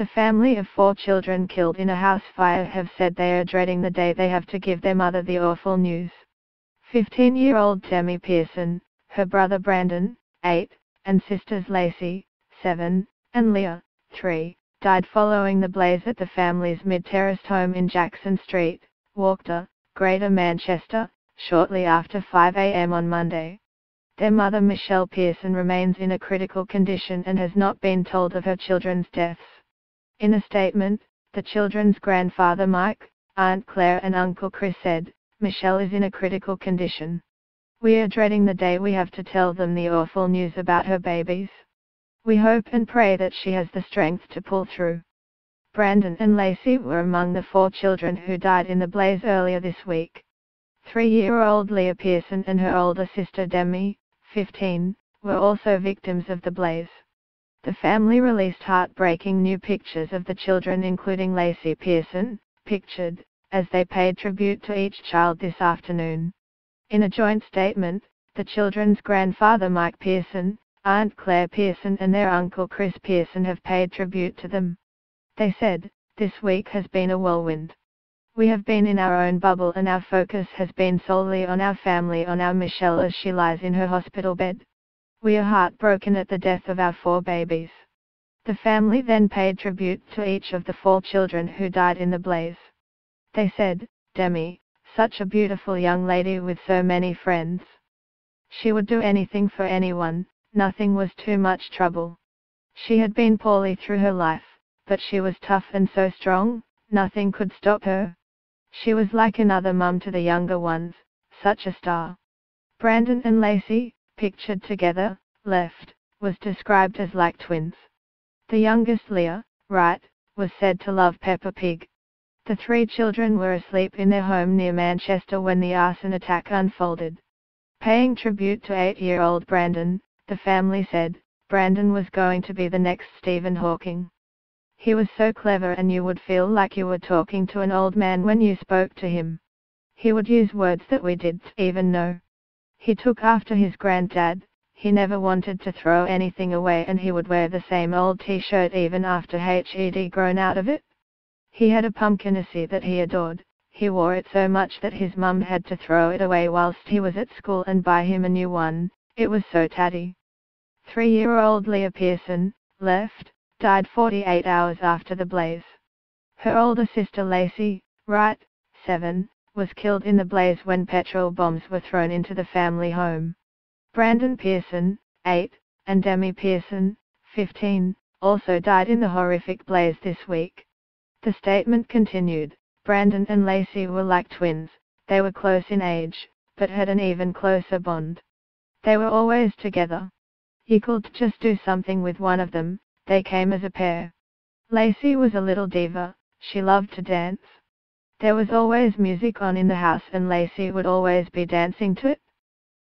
The family of 4 children killed in a house fire have said they are dreading the day they have to give their mother the awful news. 15-year-old Demi Pearson, her brother Brandon, 8, and sisters Lacey, 7, and Leah, 3, died following the blaze at the family's mid-terraced home in Jackson Street, Walkden, Greater Manchester, shortly after 5 a.m. on Monday. Their mother Michelle Pearson remains in a critical condition and has not been told of her children's deaths. In a statement, the children's grandfather Mike, Aunt Claire and Uncle Chris said, "Michelle is in a critical condition. We are dreading the day we have to tell them the awful news about her babies. We hope and pray that she has the strength to pull through." Brandon and Lacey were among the 4 children who died in the blaze earlier this week. 3-year-old Leah Pearson and her older sister Demi, 15, were also victims of the blaze. The family released heartbreaking new pictures of the children, including Lacey Pearson, pictured, as they paid tribute to each child this afternoon. In a joint statement, the children's grandfather Mike Pearson, Aunt Claire Pearson and their uncle Chris Pearson have paid tribute to them. They said, "This week has been a whirlwind. We have been in our own bubble and our focus has been solely on our family, on our Michelle as she lies in her hospital bed. We are heartbroken at the death of our 4 babies." The family then paid tribute to each of the 4 children who died in the blaze. They said, "Demi, such a beautiful young lady with so many friends. She would do anything for anyone. Nothing was too much trouble. She had been poorly through her life, but she was tough and so strong, nothing could stop her. She was like another mum to the younger ones, such a star." Brandon and Lacey, pictured together, left, was described as like twins. The youngest Leah, right, was said to love Peppa Pig. The 3 children were asleep in their home near Manchester when the arson attack unfolded. Paying tribute to 8-year-old Brandon, the family said, "Brandon was going to be the next Stephen Hawking. He was so clever and you would feel like you were talking to an old man when you spoke to him. He would use words that we didn't even know. He took after his granddad, he never wanted to throw anything away and he would wear the same old t-shirt even after he'd grown out of it. He had a pumpkin that he adored, he wore it so much that his mum had to throw it away whilst he was at school and buy him a new one, it was so tatty." 3-year-old Leah Pearson, left, died 48 hours after the blaze. Her older sister Lacey, right, 7, was killed in the blaze when petrol bombs were thrown into the family home. Brandon Pearson, 8, and Demi Pearson, 15, also died in the horrific blaze this week. The statement continued, "Brandon and Lacey were like twins, they were close in age, but had an even closer bond. They were always together. You could just do something with one of them, they came as a pair. Lacey was a little diva, she loved to dance. There was always music on in the house and Lacey would always be dancing to it.